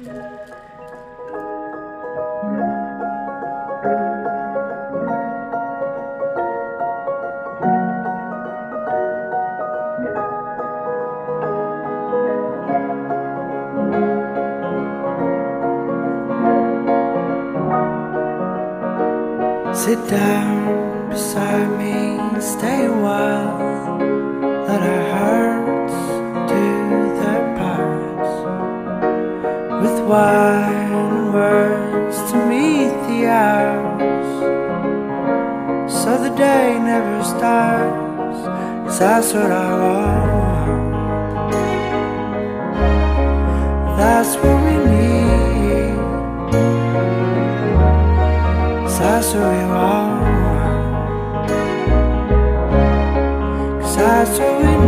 Sit down beside me, stay a while, let our hearts do their parts. With wine words to meet the hours, so the day never starts, 'cause that's what I want. That's what we need, 'cause that's what we want. That's what we